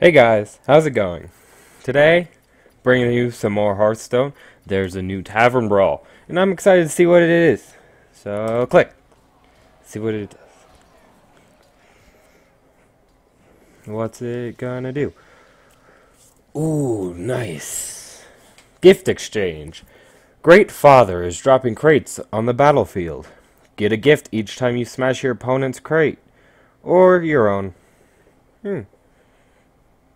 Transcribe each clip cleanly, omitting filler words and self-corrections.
Hey guys, how's it going? Today, bringing you some more Hearthstone. There's a new Tavern Brawl, and I'm excited to see what it is. So, click. See what it does. What's it gonna do? Ooh, nice. Gift Exchange. Great Father is dropping crates on the battlefield. Get a gift each time you smash your opponent's crate. Or your own.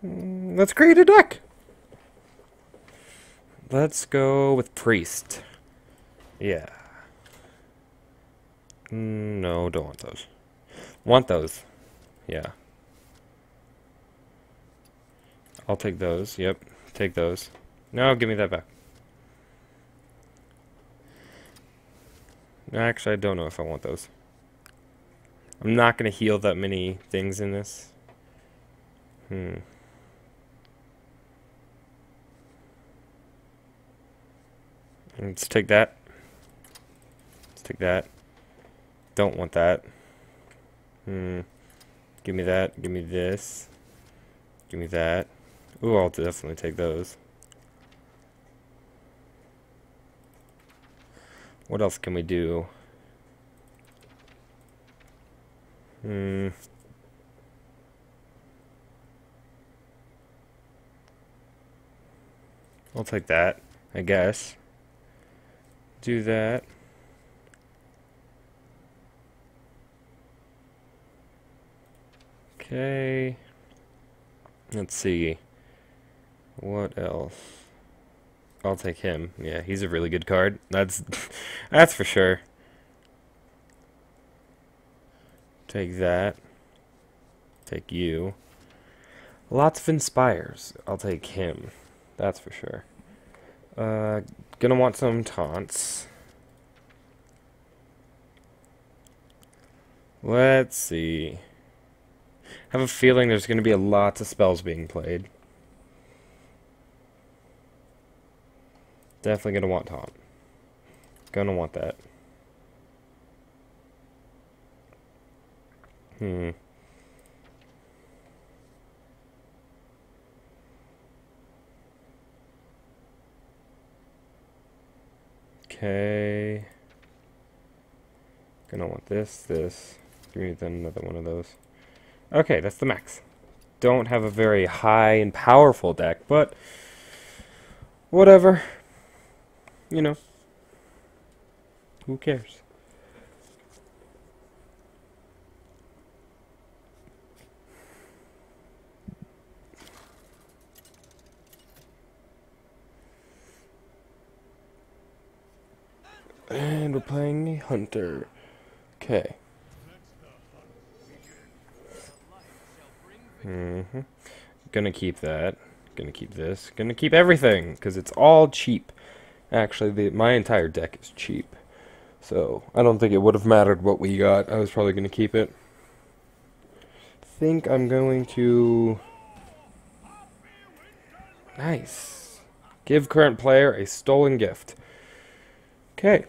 Let's create a deck. Let's go with Priest. Yeah. No, don't want those. Want those. Yeah. I'll take those. Yep. Take those. No, give me that back. Actually, I don't know if I want those. I'm not going to heal that many things in this. Let's take that. Let's take that. Don't want that. Give me that. Give me this. Give me that. Ooh, I'll definitely take those. What else can we do? I'll take that, I guess. Do that. Okay. Let's see. What else? I'll take him. Yeah, he's a really good card. That's that's for sure. Take that. Take you. Lots of Inspires. I'll take him. That's for sure. Gonna want some taunts. Let's see. I have a feeling there's gonna be a lot of spells being played. Definitely gonna want taunt. Gonna want that. Okay, gonna want this, give me another one of those. Okay, that's the max. Don't have a very high and powerful deck, but whatever, you know, who cares? And we're playing a hunter. Okay. Gonna keep that. Gonna keep this. Gonna keep everything, because it's all cheap. Actually, my entire deck is cheap. So, I don't think it would have mattered what we got. I was probably gonna keep it. I think I'm going to... Nice. Give current player a stolen gift. Okay.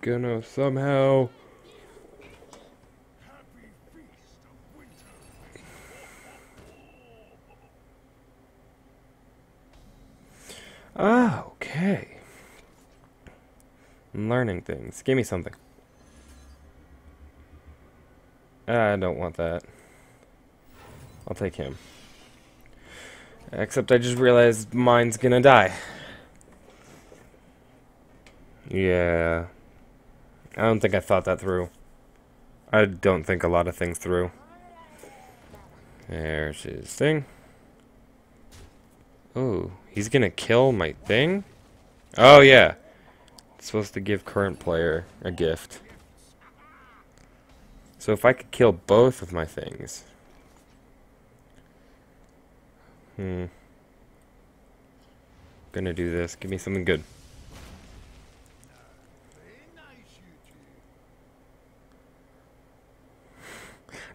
Gonna somehow... Ah, okay. I'm learning things. Give me something. I don't want that. I'll take him. Except I just realized mine's gonna die. Yeah. I don't think I thought that through. I don't think a lot of things through. There's his thing. Oh, he's gonna kill my thing? Oh, yeah. It's supposed to give current player a gift. So if I could kill both of my things. Gonna do this. Give me something good.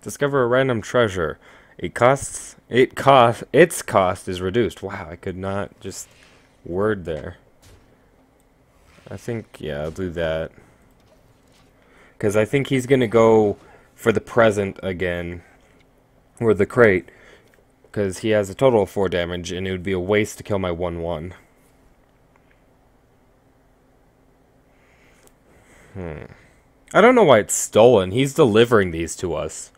Discover a random treasure. Its cost is reduced. Wow, I could not just word there. I think, yeah, I'll do that. Because I think he's going to go for the present again. Or the crate. because he has a total of 4 damage, and it would be a waste to kill my 1-1. I don't know why it's stolen. He's delivering these to us.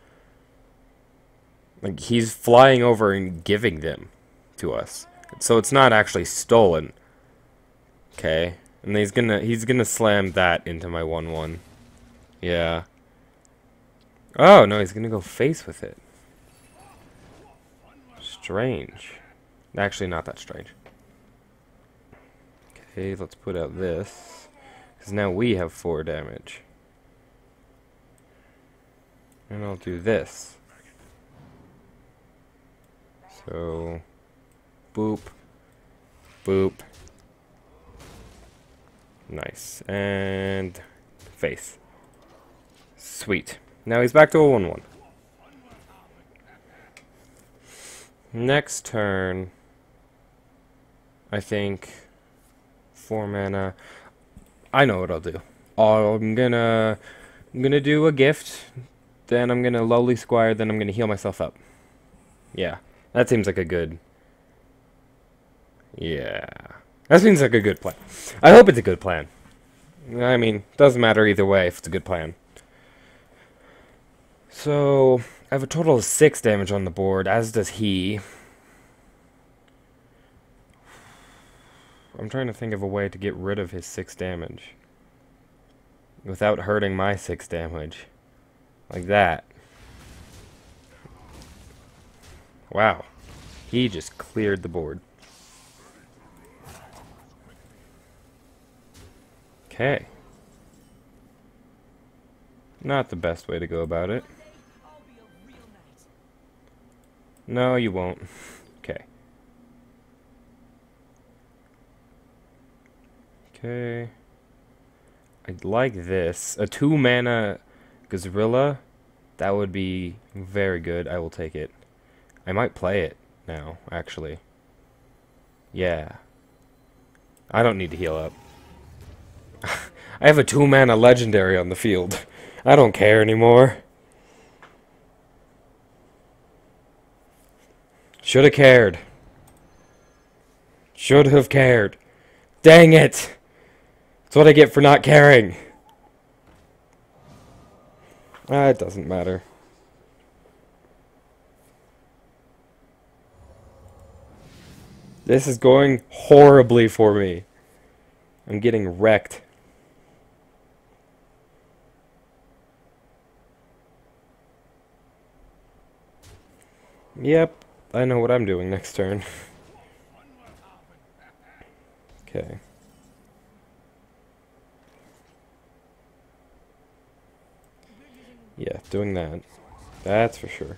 Like, he's flying over and giving them to us. So it's not actually stolen. Okay. And he's gonna slam that into my 1-1. Yeah. Oh, no, he's gonna go face with it. Strange. Actually, not that strange. Okay, let's put out this. Because now we have 4 damage. And I'll do this. So, boop, boop. Nice. And face. Sweet. Now he's back to a 1-1. Next turn, I think, 4 mana. I know what I'll do. I'm gonna do a gift, then I'm gonna lowly squire, then I'm gonna heal myself up. Yeah, that seems like a good. Yeah, that seems like a good plan. I hope it's a good plan. I mean, doesn't matter either way if it's a good plan. So I have a total of 6 damage on the board, as does he. I'm trying to think of a way to get rid of his 6 damage without hurting my 6 damage. Like that. Wow. He just cleared the board. Okay. Not the best way to go about it. No, you won't. Okay. Okay. I'd like this. A 2-mana Gahz'rilla. That would be very good. I will take it. I might play it now, actually. Yeah. I don't need to heal up. I have a 2-mana legendary on the field. I don't care anymore. Should have cared. Should have cared. Dang it! That's what I get for not caring. It doesn't matter. This is going horribly for me. I'm getting wrecked. Yep. I know what I'm doing next turn. Okay. Yeah, doing that. That's for sure.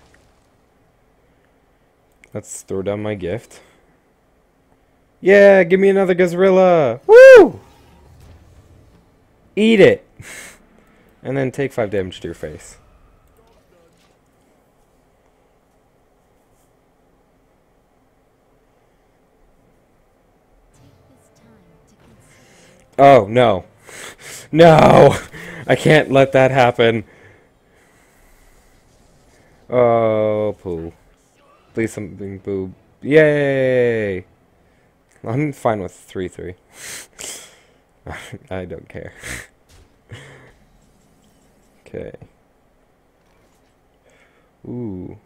Let's throw down my gift. Yeah, give me another Gahz'rilla! Woo! Eat it! And then take 5 damage to your face. Oh, no. No! I can't let that happen. Oh, poo. Please something boo. Yay! I'm fine with 3-3. I don't care. Okay. Ooh.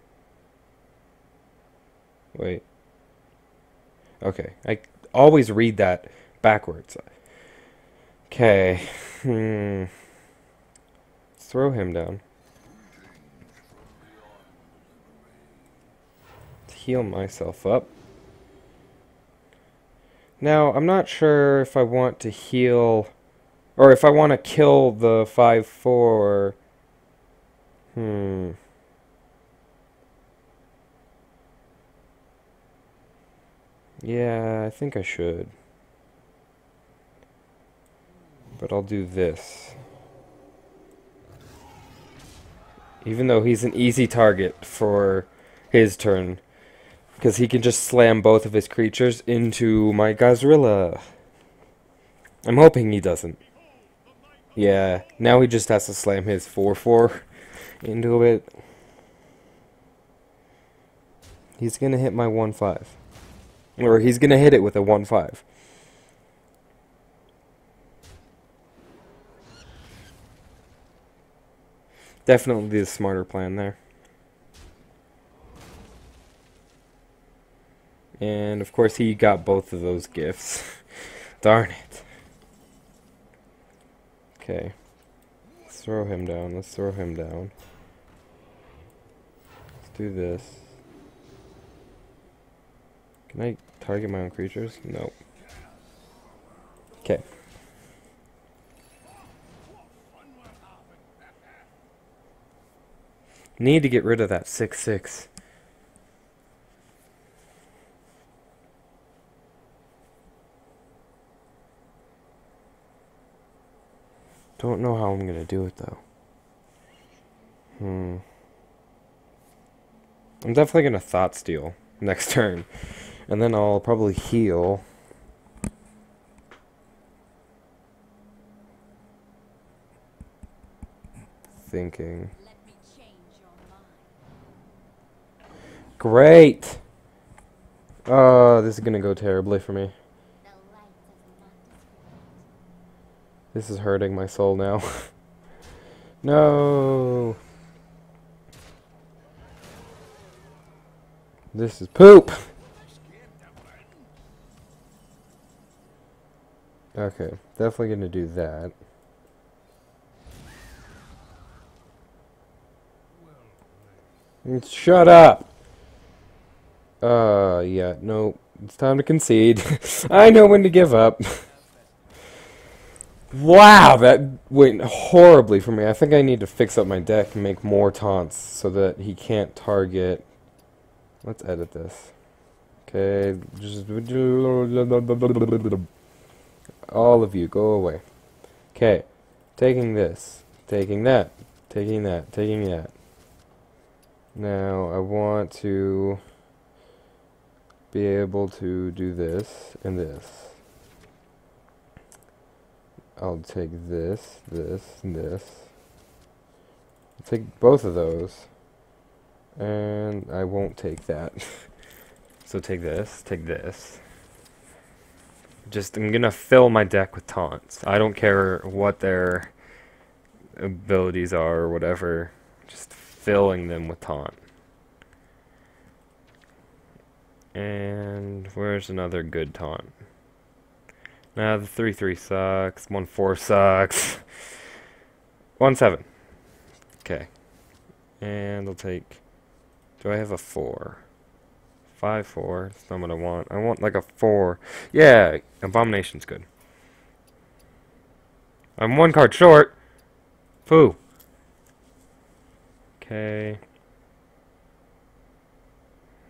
Wait. Okay. I always read that backwards. Okay, Let's throw him down. Let's heal myself up. Now, I'm not sure if I want to heal, or if I want to kill the 5-4. Yeah, I think I should. But I'll do this. Even though he's an easy target for his turn. Because he can just slam both of his creatures into my Gahz'rilla. I'm hoping he doesn't. Yeah, now he just has to slam his 4-4 into it. He's going to hit my 1-5. Or he's going to hit it with a 1-5. Definitely the smarter plan there. And of course he got both of those gifts. Darn it. Okay. Let's throw him down. Let's throw him down. Let's do this. Can I target my own creatures? No. Okay. Need to get rid of that 6/6. Don't know how I'm gonna do it though. I'm definitely gonna Thought Steal next turn. And then I'll probably heal. Thinking. Let me change your mind. Great! Oh, this is gonna go terribly for me. This is hurting my soul now. No! This is poop! Okay, definitely gonna do that. Shut up! Yeah, no, it's time to concede. I know when to give up. Wow, that went horribly for me. I think I need to fix up my deck and make more taunts so that he can't target. Let's edit this. Okay, just... all of you, go away. Okay, taking this, taking that, taking that, taking that. Now, I want to be able to do this and this. I'll take this, this, and this. I'll take both of those. And I won't take that. So take this, take this. Just, I'm gonna fill my deck with taunts. I don't care what their abilities are or whatever. Just filling them with taunt. And where's another good taunt? Nah, the 3-3 sucks. 1-4 sucks. 1-7. Okay. And I'll take... do I have a 4? 5-4. That's not what I want. I want like a 4. Yeah! Abomination's good. I'm one card short! Poo! Okay.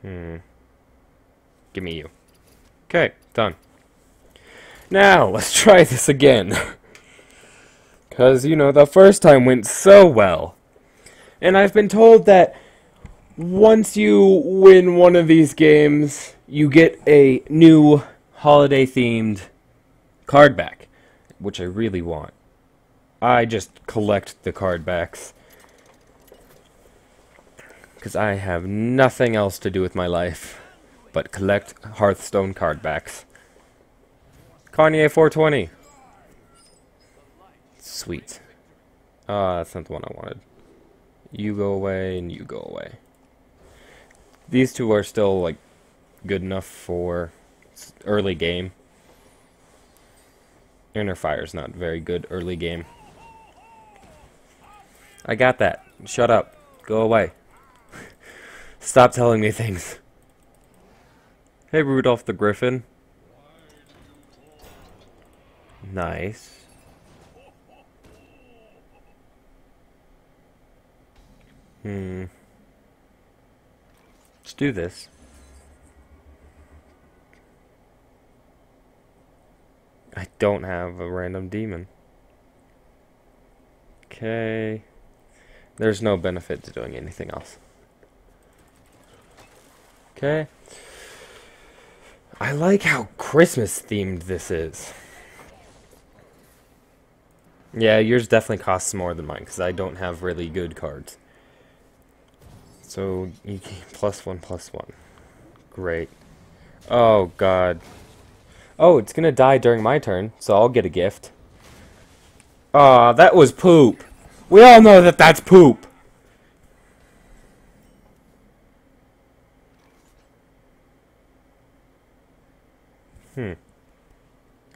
Give me you. Okay, done. Now, let's try this again. Because, you know, the first time went so well. And I've been told that once you win one of these games, you get a new holiday-themed card back. Which I really want. I just collect the card backs. Because I have nothing else to do with my life but collect Hearthstone card backs. Kanye 420. Sweet. Ah, that's not the one I wanted. You go away and you go away. These two are still, like, good enough for early game. Interfire's not very good early game. I got that. Shut up. Go away. Stop telling me things. Hey, Rudolph the Griffin. Nice. Let's do this. I don't have a random demon. Okay. There's no benefit to doing anything else. Okay. I like how Christmas themed this is. Yeah, yours definitely costs more than mine, because I don't have really good cards. So, you can +1/+1. Great. Oh, God. Oh, it's gonna die during my turn, so I'll get a gift. Aw, that was poop. We all know that that's poop.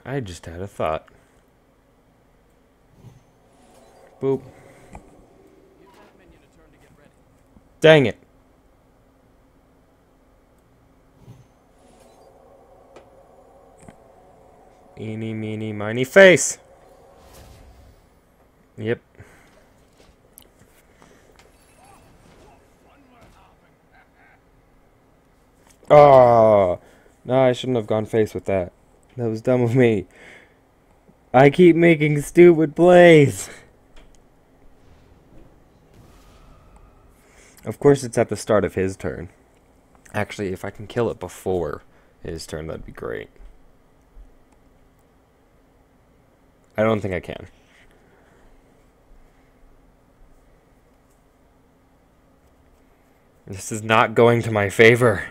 I just had a thought. Boop. Dang it. Eeny, meeny, miny, face! Yep. Oh, no, I shouldn't have gone face with that. That was dumb of me. I keep making stupid plays. Of course it's at the start of his turn. Actually, if I can kill it before his turn, that'd be great. I don't think I can. This is not going to my favor.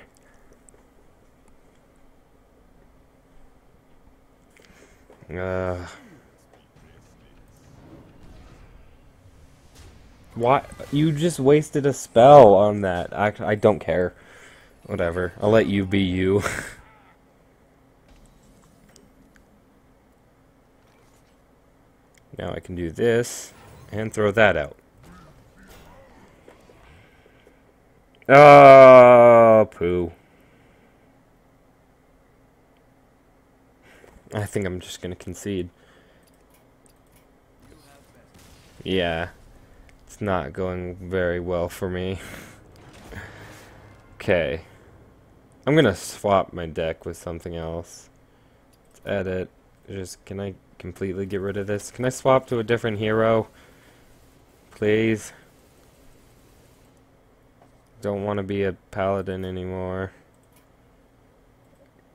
Why? You just wasted a spell on that. I don't care. Whatever. I'll let you be you. Now I can do this and throw that out. Oh, poo. I think I'm just gonna concede. Yeah. It's not going very well for me. Okay. I'm gonna swap my deck with something else. Let's edit. Just, can I completely get rid of this? Can I swap to a different hero? Please? Don't want to be a paladin anymore.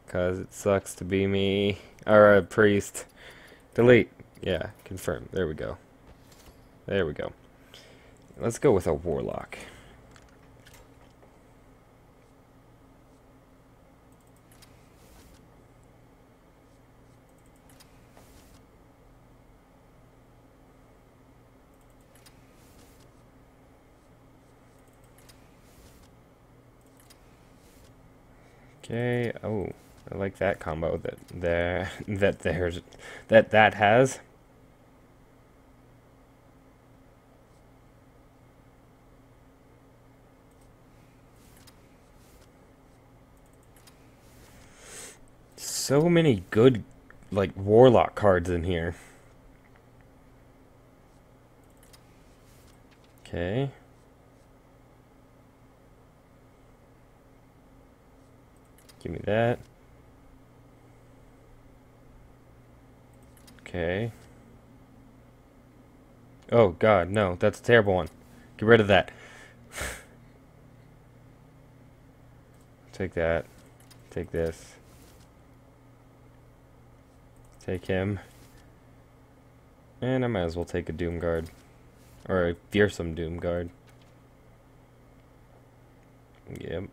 'Cause it sucks to be me. Or a priest. Delete. Yeah, confirm. There we go. There we go. Let's go with a warlock. Okay. Oh, I like that combo that that has. So many good, like, warlock cards in here. Okay. Give me that. Okay. Oh, God, no. That's a terrible one. Get rid of that. Take that. Take this. Take him. And I might as well take a Doom Guard. Or a fearsome Doom Guard. Yep.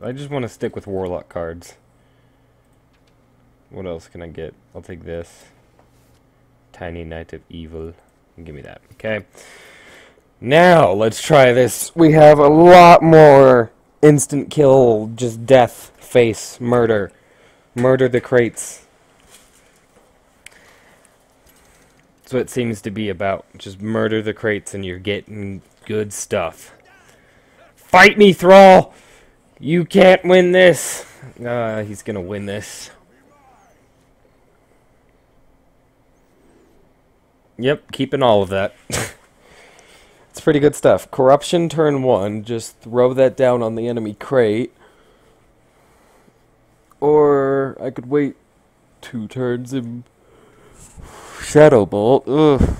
I just want to stick with warlock cards. What else can I get? I'll take this. Tiny Knight of Evil. Give me that. Okay. Now, let's try this. We have a lot more instant kill, just death, face, murder. Murder the crates. That's what it seems to be about. Just murder the crates and you're getting good stuff. Fight me, Thrall! You can't win this! He's gonna win this. Yep, keeping all of that. It's pretty good stuff. Corruption turn 1. Just throw that down on the enemy crate. Or I could wait 2 turns and Shadow Bolt. Ugh.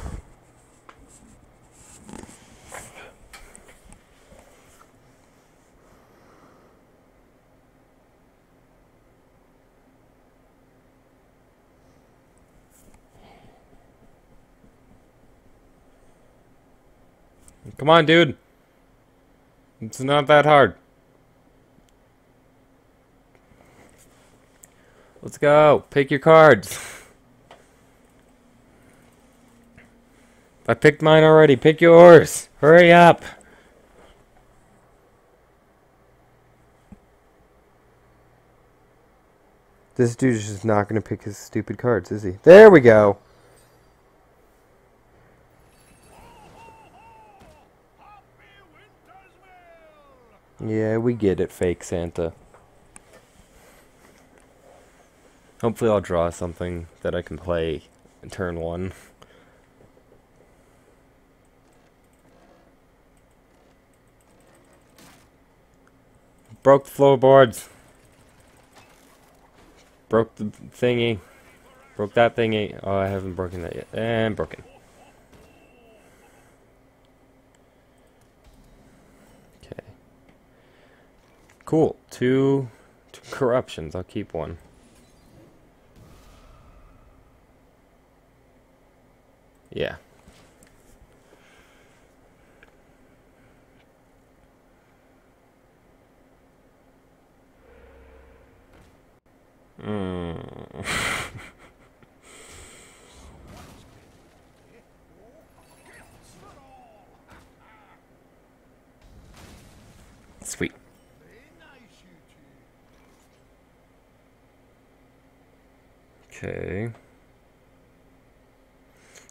Come on, dude. It's not that hard. Let's go. Pick your cards. I picked mine already. Pick yours. Hurry up. This dude's just not going to pick his stupid cards, is he? There we go. Yeah, we get it, fake Santa. Hopefully I'll draw something that I can play in turn one. Broke the floorboards. Broke the thingy. Broke that thingy. Oh, I haven't broken that yet. And broken. Okay. Cool. Two corruptions. I'll keep one. Yeah. Sweet. Okay.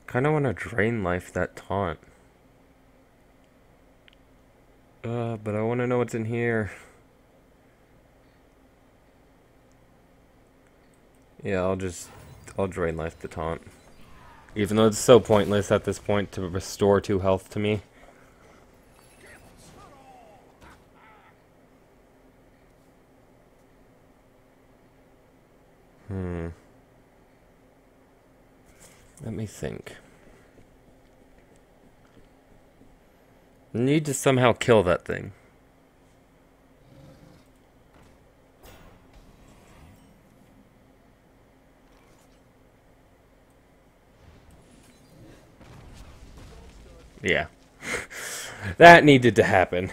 Kinda wanna drain life that taunt. But I wanna know what's in here. Yeah, I'll drain life the taunt. Even though it's so pointless at this point to restore 2 health to me. Let me think. I need to somehow kill that thing. Yeah. That needed to happen.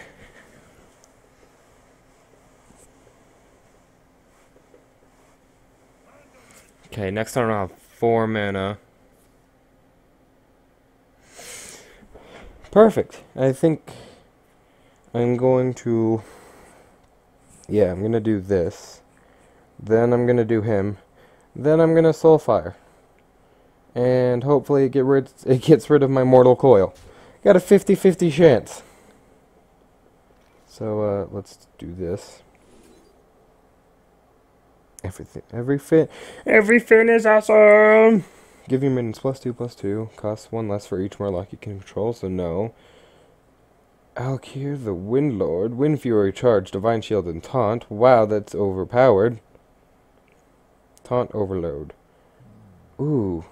Okay, next turn I'll have 4 mana. Perfect. I think I'm going to... Yeah, I'm going to do this. Then I'm going to do him. Then I'm going to Soulfire. And hopefully it gets rid of my Mortal Coil. Got a 50-50 chance. So, let's do this. Every fin is awesome! Give you minions +2/+2. Costs 1 less for each Morlock you can control, so no. Alkir the Windlord. Wind Fury, Charge, Divine Shield, and Taunt. Wow, that's overpowered. Taunt Overload. Ooh.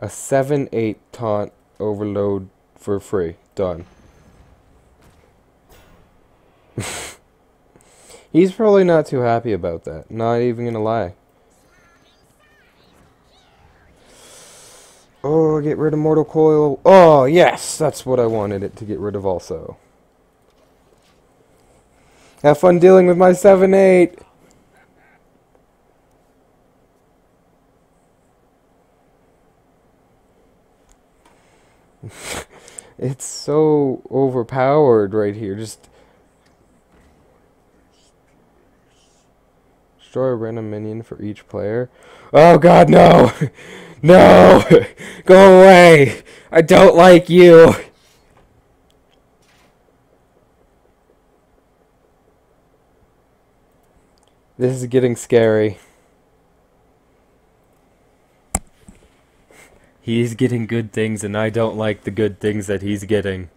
A 7/8 Taunt Overload for free. Done. He's probably not too happy about that. Not even gonna lie. Oh, get rid of Mortal Coil. Oh, yes! That's what I wanted it to get rid of also. Have fun dealing with my 7/8! It's so overpowered right here. Just... Destroy a random minion for each player. Oh god, no! No! Go away! I don't like you! This is getting scary. He's getting good things and I don't like the good things that he's getting.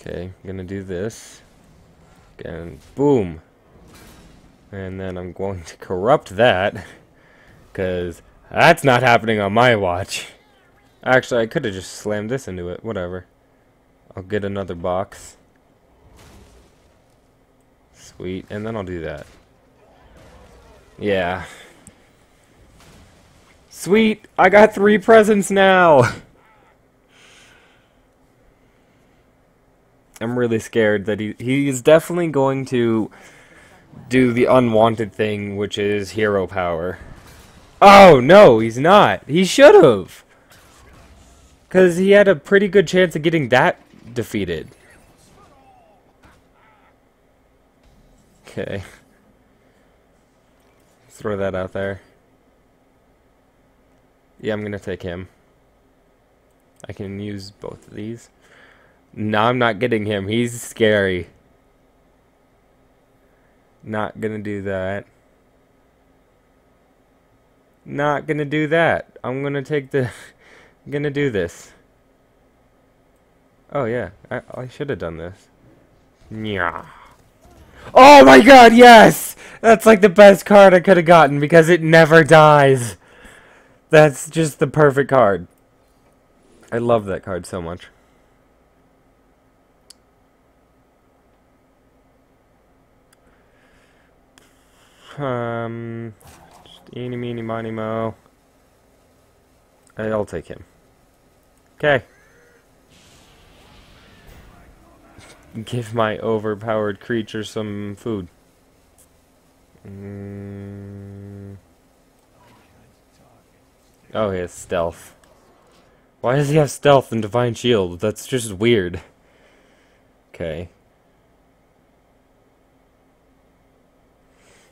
Okay, I'm gonna do this. And boom! And then I'm going to corrupt that, because that's not happening on my watch. Actually, I could have just slammed this into it. Whatever. I'll get another box. Sweet. And then I'll do that. Yeah. Sweet! I got 3 presents now! I'm really scared that he's definitely going to do the unwanted thing, which is hero power. Oh, no, he's not. He should have. Because he had a pretty good chance of getting that defeated. Okay. Throw that out there. Yeah, I'm going to take him. I can use both of these. No, I'm not getting him. He's scary. Not going to do that. Not going to do that. I'm going to take the... I'm going to do this. Oh, yeah. I should have done this. Yeah. Oh, my God, yes! That's like the best card I could have gotten because it never dies. That's just the perfect card. I love that card so much. Eeny, meeny, miny, mo. I'll take him. Okay. Give my overpowered creature some food. Oh, he has stealth. Why does he have stealth and Divine Shield? That's just weird. Okay.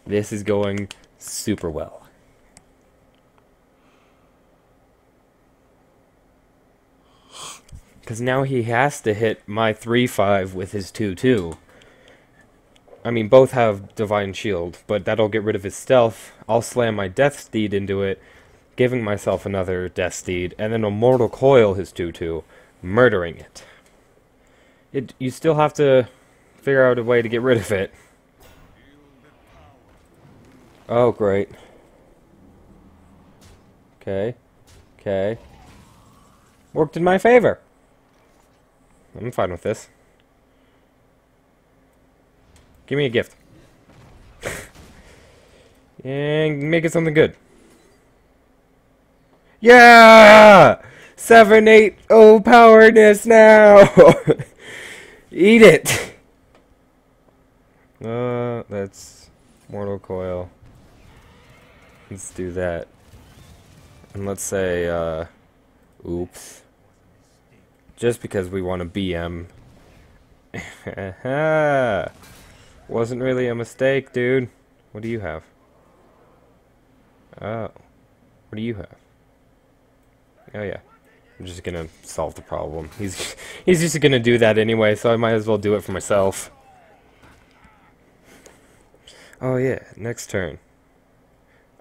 This is going super well. Because now he has to hit my 3-5 with his 2-2. I mean, both have Divine Shield, but that'll get rid of his stealth. I'll slam my Death Steed into it, giving myself another Death Steed, and then Immortal Coil his 2-2, murdering it. You still have to figure out a way to get rid of it. Oh, great. Okay. Okay. Worked in my favor. I'm fine with this. Give me a gift. And make it something good. Yeah! 7-8-0 powerness now! Eat it! That's Mortal Coil. Let's do that. And let's say, oops. Just because we want a BM. Wasn't really a mistake, dude. What do you have? Oh. What do you have? Oh, yeah. I'm just gonna solve the problem. He's just gonna do that anyway, so I might as well do it for myself. Oh, yeah. Next turn.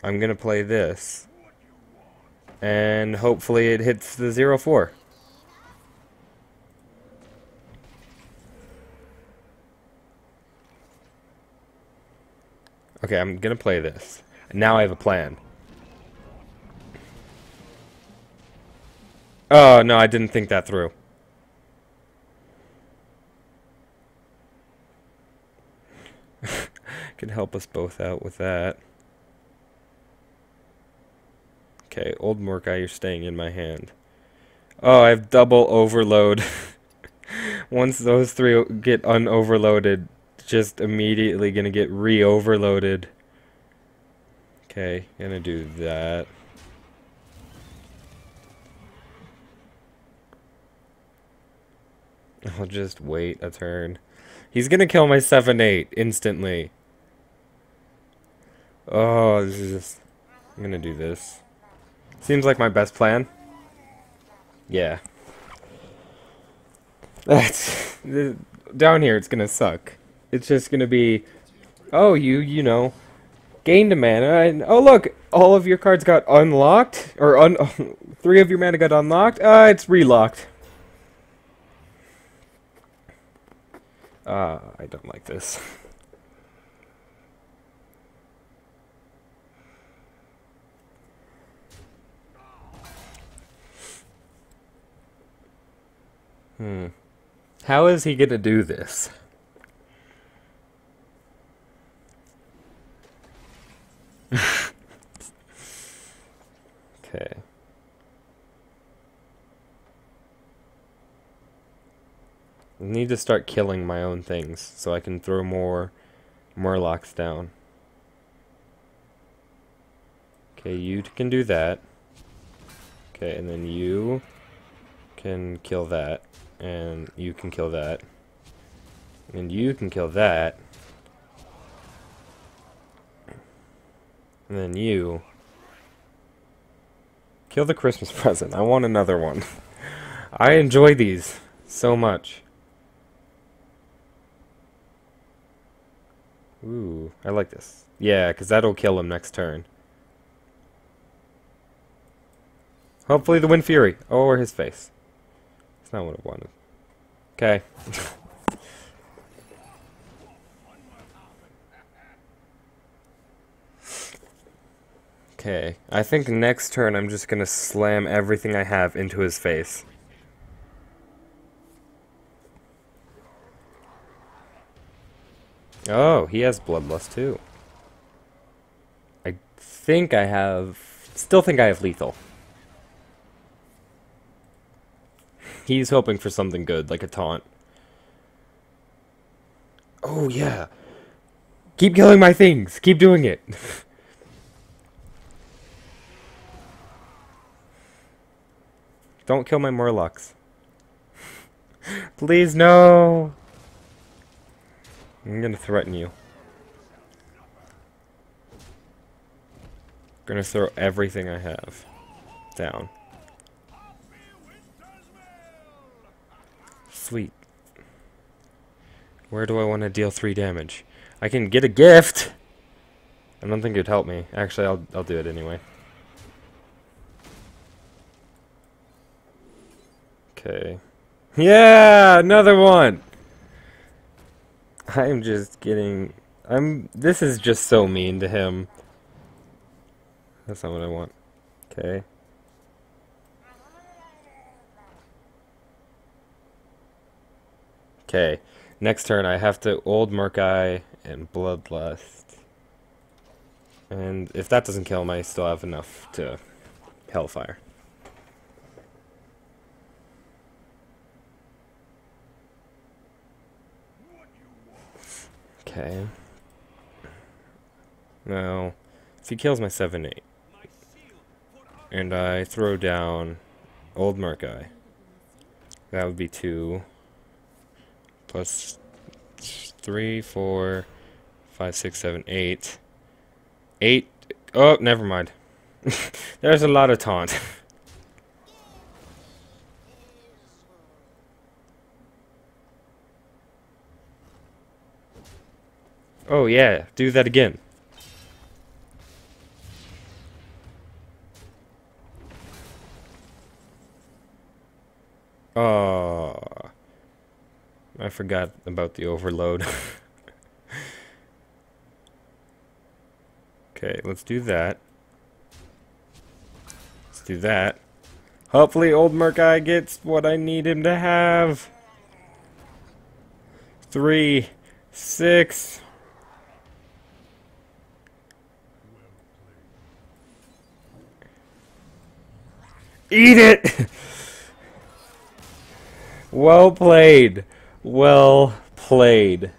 I'm gonna play this. And hopefully it hits the 0-4. Okay, I'm gonna play this. Now I have a plan. Oh, no, I didn't think that through. Could help us both out with that. Okay, Old Murk-Eye, you're staying in my hand. Oh, I have double overload. Once those three get unoverloaded, just immediately gonna get re-overloaded. Okay, gonna do that. I'll just wait a turn. He's gonna kill my 7-8 instantly. Oh, this is just... I'm gonna do this. Seems like my best plan. Yeah. That's... Down here, it's gonna suck. It's just gonna be... Oh, you know... Gained a mana, and oh look! All of your cards got unlocked? Or 3 of your mana got unlocked? It's relocked. I don't like this. How is he gonna do this? Okay. I need to start killing my own things so I can throw more Murlocs down. Okay, you can do that. Okay, and then you can kill that, and you can kill that, and you can kill that, and then you kill the Christmas present. I want another one. I enjoy these so much. Ooh, I like this. Yeah, because that'll kill him next turn. Hopefully the Wind Fury. Or his face. That's not what I wanted. Okay. Okay. I think next turn I'm just going to slam everything I have into his face. Oh, he has Bloodlust too. I think I have... Still think I have Lethal. He's hoping for something good, like a taunt. Oh, yeah. Keep killing my things. Keep doing it. Don't kill my Murlocs. Please, no. I'm gonna threaten you. I'm gonna throw everything I have down. Sweet. Where do I want to deal 3 damage? I can get a gift! I don't think it'd help me. Actually, I'll do it anyway. Okay. Yeah! Another one! I'm just getting... This is just so mean to him. That's not what I want. Okay. Okay, next turn I have to Old Murk-Eye and Bloodlust. And if that doesn't kill him, I still have enough to Hellfire. Okay. Now, if he kills my 7-8, and I throw down Old Murk-Eye, that would be 2... Plus 3, 4, 5, 6, 7, 8. 8. Oh, never mind. There's a lot of taunt. Oh, yeah. Do that again. Oh. I forgot about the overload. Okay, let's do that. Let's do that. Hopefully Old Murk-Eye gets what I need him to have. 3, 6. Eat it! Well played. Well played.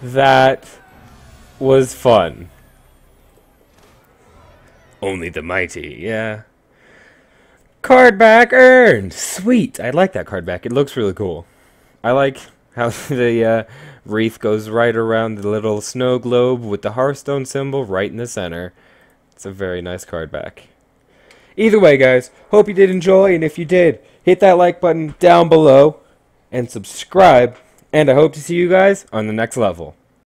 That was fun. Only the mighty, yeah. Card back earned! Sweet! I like that card back. It looks really cool. I like how the wreath goes right around the little snow globe with the Hearthstone symbol right in the center. It's a very nice card back. Either way, guys, hope you did enjoy, and if you did, hit that like button down below. And subscribe, and I hope to see you guys on the next level.